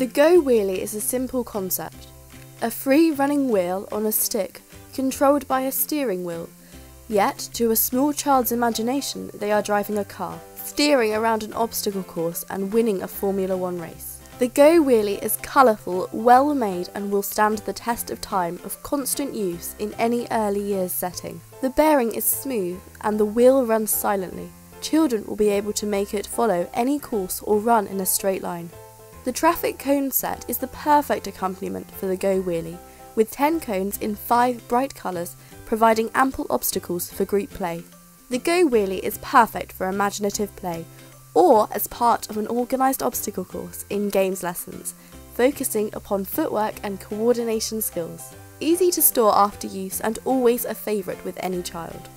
The Go Wheelie is a simple concept. A free running wheel on a stick controlled by a steering wheel. Yet, to a small child's imagination, they are driving a car, steering around an obstacle course and winning a Formula One race. The Go Wheelie is colourful, well made and will stand the test of time of constant use in any early years setting. The bearing is smooth and the wheel runs silently. Children will be able to make it follow any course or run in a straight line. The Traffic Cone Set is the perfect accompaniment for the Go Wheelie, with 10 cones in 5 bright colours, providing ample obstacles for group play. The Go Wheelie is perfect for imaginative play, or as part of an organised obstacle course in games lessons, focusing upon footwork and coordination skills. Easy to store after use and always a favourite with any child.